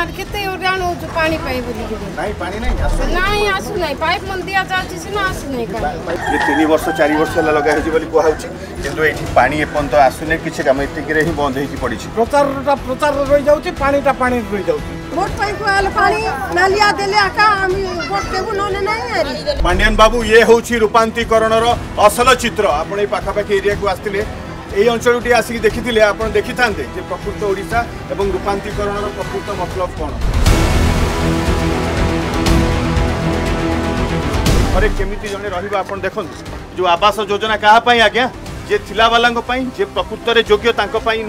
पांडियन बाबू ये हूँ रूपांतरण असल चित्र आपखि एरिया को आसते ये अंचल आसिक देखी आप देखी था प्रकृत ओडिशा एवं रूपांतरण प्रकृत मतलब कौन घरे केमी जन रहा देखु जो आवास योजना क्या आज्ञा जे थिला वाला जे प्रकृत योग्य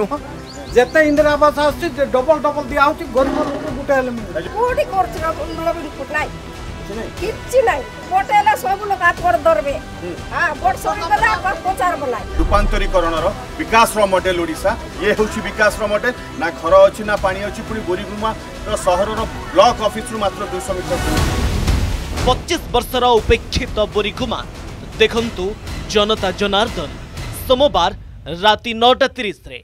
नुह जिते इंदिरा आवास आस डबल डबल दिया गरीब लोग गोटे रूपांतरीकरण विकास मॉडल ओडिशा ये हूँ विकास मॉडल ना घर अच्छी ना पानी अच्छी पुणी बोरिगुम्मा सहर ब्लॉक ऑफिस मात्र 200 मीटर 25 वर्षर उपेक्षित बोरिगुम्मा देखंतु जनता जनार्दन सोमवार राति 9:30 रे।